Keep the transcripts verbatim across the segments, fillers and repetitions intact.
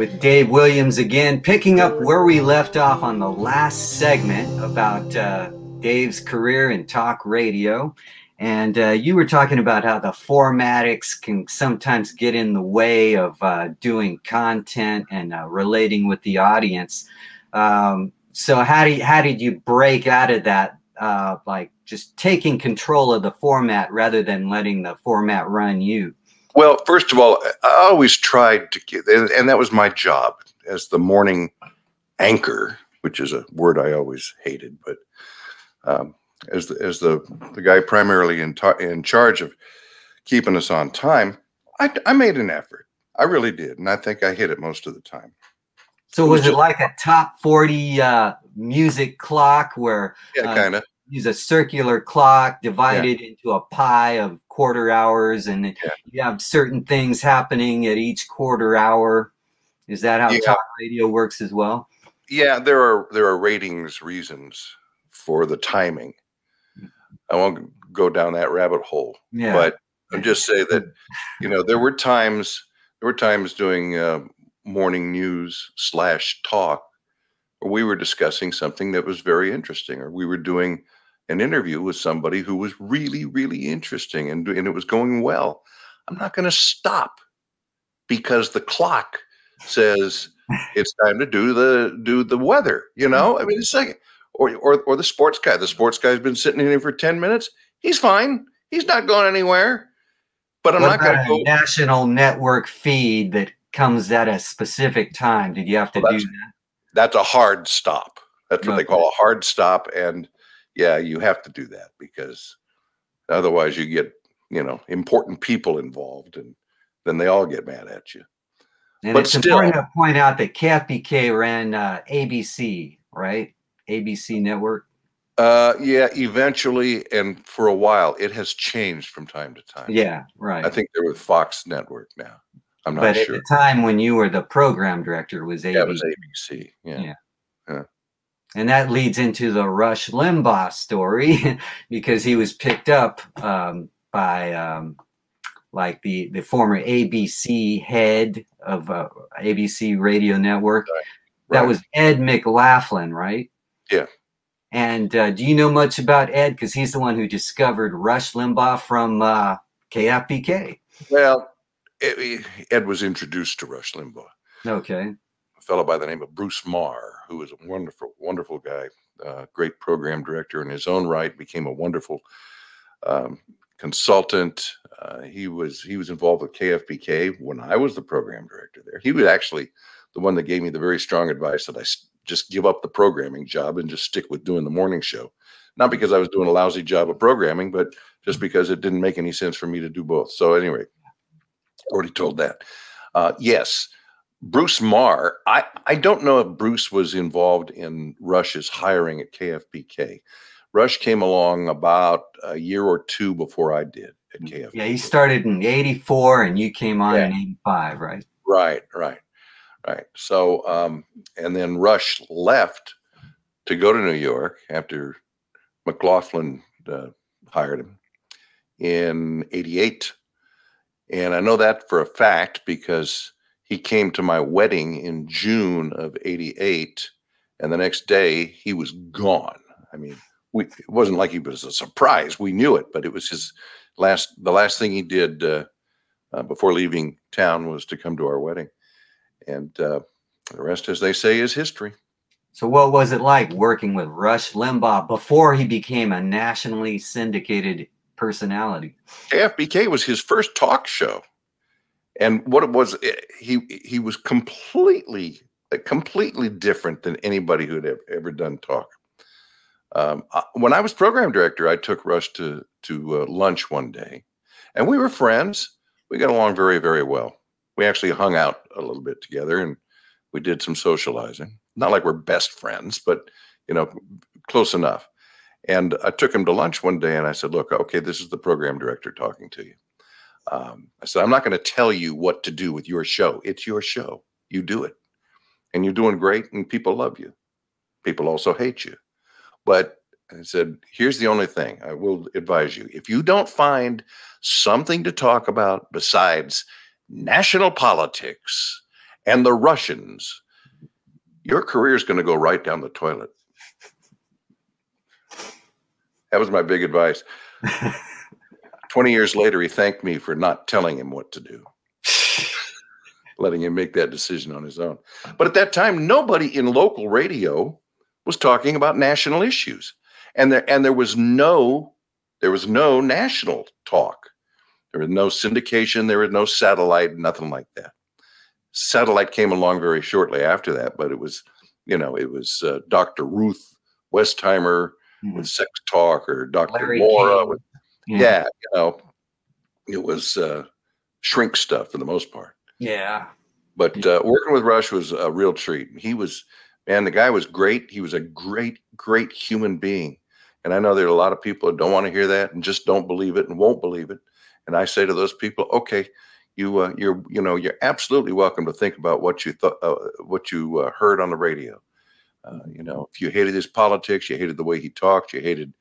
with Dave Williams again, picking up where we left off on the last segment about uh, Dave's career in talk radio. And uh, you were talking about how the formatics can sometimes get in the way of uh, doing content and uh, relating with the audience. Um, so how do you, how did you break out of that, uh, like just taking control of the format rather than letting the format run you? Well, first of all, I always tried to get, and that was my job as the morning anchor, which is a word I always hated, but um, as the, as the, the guy primarily in, in charge of keeping us on time, I, I made an effort. I really did. And I think I hit it most of the time. So was it like a top forty uh, music clock where yeah, kind of uh, use a circular clock divided yeah. into a pie of quarter hours, and yeah. you have certain things happening at each quarter hour? Is that how yeah. talk radio works as well? Yeah, there are there are ratings reasons for the timing. I won't go down that rabbit hole, yeah. but I'll just say that you know there were times there were times doing. Uh, morning news slash talk, or we were discussing something that was very interesting, or we were doing an interview with somebody who was really, really interesting and, and it was going well. I'm not going to stop because the clock says it's time to do the, do the weather, you know, I mean, it's like, or, or, or the sports guy, the sports guy has been sitting in here for ten minutes. He's fine. He's not going anywhere, but I'm what not going to go national network feed that comes at a specific time. Did you have to well, do that? That's a hard stop. That's what okay. they call a hard stop. And yeah, you have to do that because otherwise you get, you know, important people involved and then they all get mad at you. And but it's still, important to point out that K F B K ran uh, A B C, right? A B C network. Uh, yeah, eventually. And for a while it has changed from time to time. Yeah, right. I think they're with Fox Network now. I'm not but sure. At the time when you were the program director was A B C. Yeah, it was A B C. Yeah. Yeah. Yeah. And that leads into the Rush Limbaugh story because he was picked up um, by um, like the, the former A B C head of uh, A B C Radio Network. Right. Right. That was Ed McLaughlin, right? Yeah. And uh, do you know much about Ed? Because he's the one who discovered Rush Limbaugh from uh, K F B K. Well, Ed was introduced to Rush Limbaugh. Okay. A fellow by the name of Bruce Marr, who was a wonderful, wonderful guy, uh, great program director in his own right, became a wonderful um, consultant. Uh, he was he was involved with K F B K when I was the program director there. He was actually the one that gave me the very strong advice that I just give up the programming job and just stick with doing the morning show. Not because I was doing a lousy job of programming, but just because it didn't make any sense for me to do both. So anyway. Already told that. Uh, yes, Bruce Marr. I, I don't know if Bruce was involved in Rush's hiring at K F B K. Rush came along about a year or two before I did at K F B K. Yeah, he started in eighty-four and you came on yeah. in eighty-five, right? Right, right, right. So, um, and then Rush left to go to New York after McLaughlin uh, hired him in eighty-eight. And I know that for a fact because he came to my wedding in June of eighty-eight, and the next day he was gone. I mean, we, it wasn't like it was a surprise. We knew it, but it was his last, the last thing he did uh, uh, before leaving town was to come to our wedding. And uh, the rest, as they say, is history. So what was it like working with Rush Limbaugh before he became a nationally syndicated personality? K F B K was his first talk show, and what it was, it, he he was completely completely different than anybody who had ever done talk. Um, I, when I was program director, I took Rush to to uh, lunch one day, and we were friends. We got along very very well. We actually hung out a little bit together, and we did some socializing. Not like we're best friends, but you know, close enough. And I took him to lunch one day and I said, look, okay, this is the program director talking to you. Um, I said, I'm not going to tell you what to do with your show. It's your show. You do it. And you're doing great and people love you. People also hate you. But I said, here's the only thing I will advise you. If you don't find something to talk about besides national politics and the Russians, your career is going to go right down the toilet. That was my big advice. twenty years later, he thanked me for not telling him what to do, letting him make that decision on his own. But at that time, nobody in local radio was talking about national issues. And there, and there was no, there was no national talk. There was no syndication. There was no satellite, nothing like that. Satellite came along very shortly after that, but it was, you know, it was uh, Doctor Ruth Westheimer mm. with Sex Talk, or Doctor Laura with, yeah. yeah, you know, it was uh, shrink stuff for the most part. Yeah. But uh, working with Rush was a real treat. He was, man, the guy was great. He was a great, great human being. And I know there are a lot of people who don't want to hear that and just don't believe it and won't believe it. And I say to those people, okay, you, uh, you're, you know, you're absolutely welcome to think about what you thought, uh, what you uh, heard on the radio. Uh, you know, if you hated his politics, you hated the way he talked, you hated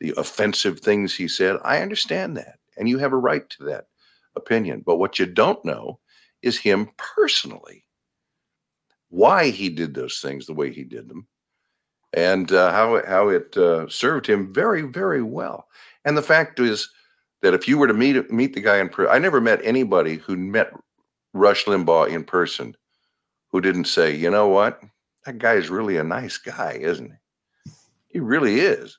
the offensive things he said, I understand that. And you have a right to that opinion. But what you don't know is him personally, why he did those things the way he did them, and uh, how it, how it uh, served him very, very well. And the fact is that if you were to meet meet the guy in person, I never met anybody who met Rush Limbaugh in person who didn't say, you know what, that guy is really a nice guy, isn't he? He really is.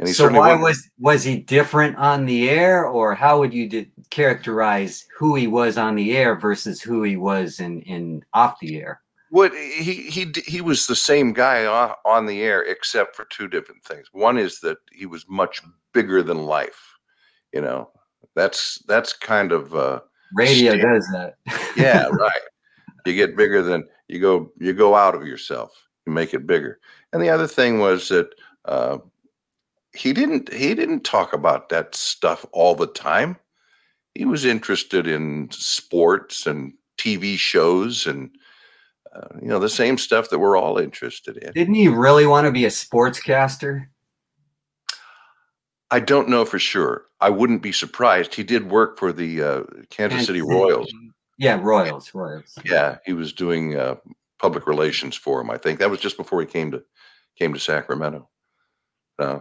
And he so why was was he different on the air, or how would you d characterize who he was on the air versus who he was in in off the air? What he he he was the same guy on, on the air, except for two different things. One is that he was much bigger than life. You know, that's that's kind of uh, radio standard. Does that? Yeah, right. You get bigger than you go. You go out of yourself. You make it bigger. And the other thing was that. Uh, He didn't he didn't talk about that stuff all the time. He was interested in sports and T V shows and, uh, you know, the same stuff that we're all interested in. Didn't he really want to be a sportscaster? I don't know for sure. I wouldn't be surprised. He did work for the uh, Kansas City Royals. Yeah, Royals, Royals. Yeah, he was doing uh, public relations for him, I think. That was just before he came to, came to Sacramento. Uh,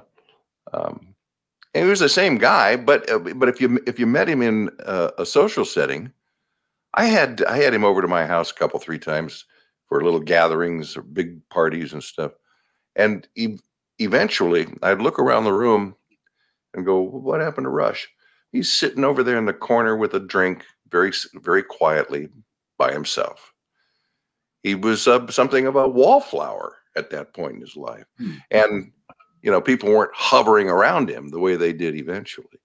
Um, and he was the same guy, but uh, but if you if you met him in uh, a social setting, I had I had him over to my house a couple three times for little gatherings or big parties and stuff. And e eventually, I'd look around the room and go, "What happened to Rush? He's sitting over there in the corner with a drink, very very quietly by himself." He was uh, something of a wallflower at that point in his life, hmm. and. You know, people weren't hovering around him the way they did eventually.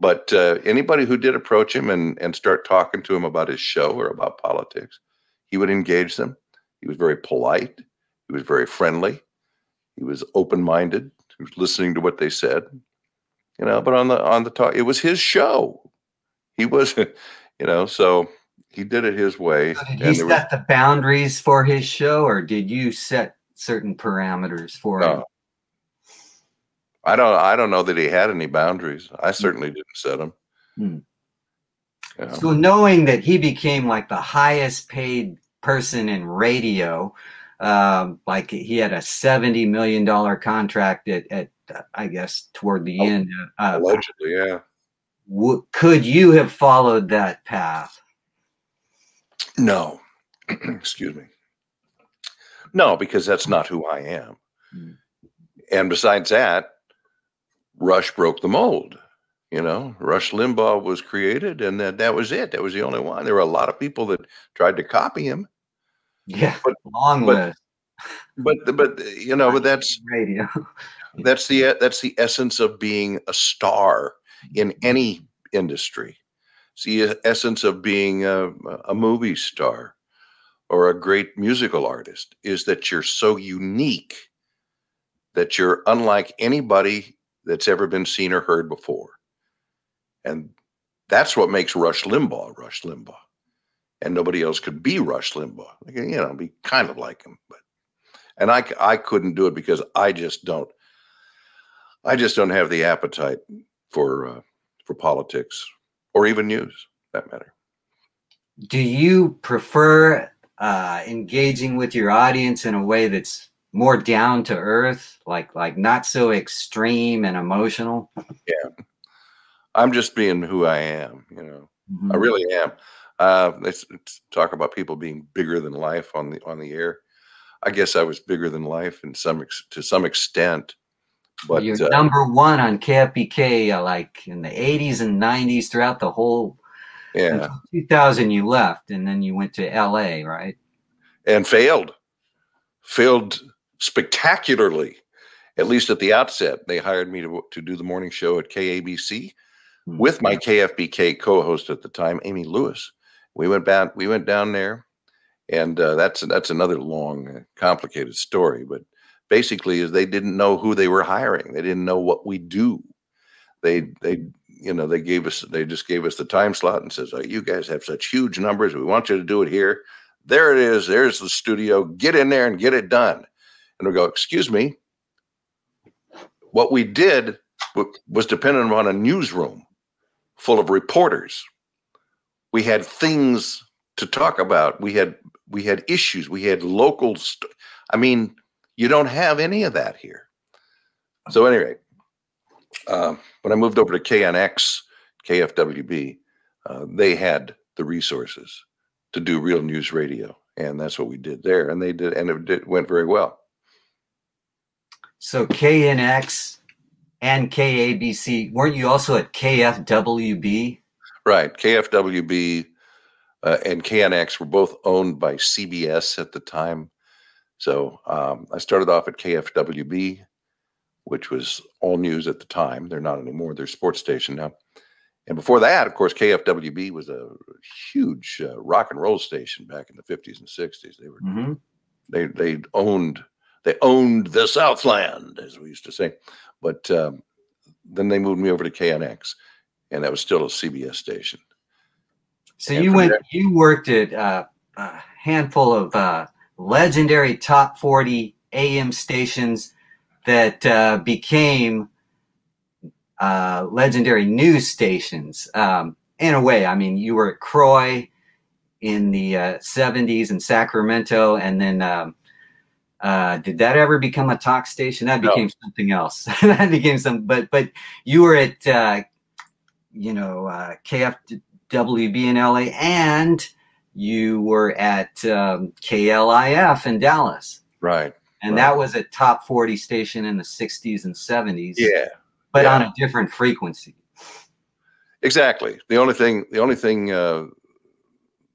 But uh, anybody who did approach him and, and start talking to him about his show or about politics, he would engage them. He was very polite. He was very friendly. He was open-minded. He was listening to what they said. You know, but on the on the talk, it was his show. He was, you know, so he did it his way. So did he set the boundaries for his show, or did you set certain parameters for him? I don't. I don't know that he had any boundaries. I certainly didn't set them. Hmm. You know. So knowing that he became like the highest paid person in radio, um, like he had a seventy million dollar contract at, at, I guess, toward the oh, end. Uh, allegedly, yeah. W could you have followed that path? No. Excuse me. No, because that's not who I am. Hmm. And besides that, Rush broke the mold. You know, Rush Limbaugh was created, and that, that was it. That was the only one. There were a lot of people that tried to copy him. Yeah, but, long but, list. But, but but you know, but that's radio. That's the that's the essence of being a star in any industry. It's the essence of being a, a movie star or a great musical artist, is that you're so unique that you're unlike anybody that's ever been seen or heard before. And that's what makes Rush Limbaugh, Rush Limbaugh. And nobody else could be Rush Limbaugh. They can, you know, be kind of like him. But, and I, I couldn't do it because I just don't, I just don't have the appetite for, uh, for politics or even news, for that matter. do you prefer uh, engaging with your audience in a way that's more down to earth, like like not so extreme and emotional? Yeah, I'm just being who I am, you know. Mm-hmm. I really am. Uh, let's, let's talk about people being bigger than life on the on the air. I guess I was bigger than life in some ex to some extent. But you're uh, number one on K F B K, uh, like in the eighties and nineties, throughout the whole. Yeah. two thousand, you left, and then you went to L A, right? And failed, failed spectacularly. At least at the outset, they hired me to to do the morning show at K A B C. With my K F B K co-host at the time, Amy Lewis. We went back, we went down there, and uh, that's that's another long, complicated story. But basically, is they didn't know who they were hiring. They didn't know what we do. They they you know they gave us they just gave us the time slot and says, "Oh, you guys have such huge numbers. We want you to do it here. There it is. There's the studio. Get in there and get it done." And we go, "Excuse me. What we did was dependent on a newsroom full of reporters. We had things to talk about. We had we had issues. We had locals. I mean, you don't have any of that here." So anyway, uh, when I moved over to K N X, K F W B, uh, they had the resources to do real news radio, and that's what we did there. And they did, and it did, went very well. So K N X. And K A B C, weren't you also at K F W B? Right, K F W B uh, and K N X were both owned by C B S at the time. So um, I started off at K F W B, which was all news at the time. They're not anymore, they're a sports station now. And before that, of course, K F W B was a huge uh, rock and roll station back in the fifties and sixties. They were, mm-hmm. they they owned they owned the Southland, as we used to say. But um, then they moved me over to K N X, and that was still a C B S station. So and you went, there, you worked at uh, a handful of uh, legendary top forty A M stations that uh, became uh, legendary news stations. Um, in a way, I mean, you were at Kroy in the uh, seventies in Sacramento, and then. Um, Uh, did that ever become a talk station? That became no. something else. that became some, but, but you were at, uh, you know, uh, K F W B in L A, and you were at, um, K L I F in Dallas. Right. And right. that was a top forty station in the sixties and seventies. Yeah. But yeah. on a different frequency. Exactly. The only thing, the only thing, uh,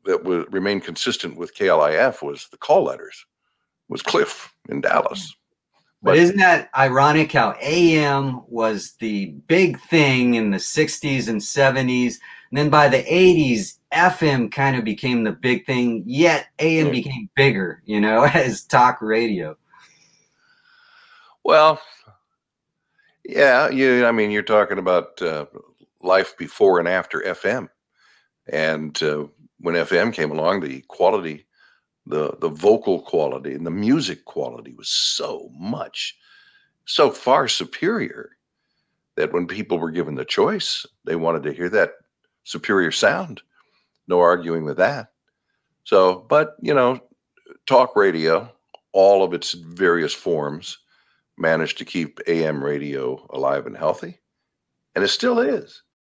that would remain consistent with K L I F was the call letters. Was K L I F in Dallas. But, but isn't that ironic how A M was the big thing in the sixties and seventies, and then by the eighties, F M kind of became the big thing, yet A M became bigger, you know, as talk radio? Well, yeah, you, I mean, you're talking about uh, life before and after F M. And uh, when F M came along, the quality The, the vocal quality and the music quality was so much, so far superior that when people were given the choice, they wanted to hear that superior sound. No arguing with that. So, but, you know, talk radio, all of its various forms, managed to keep A M radio alive and healthy. And it still is.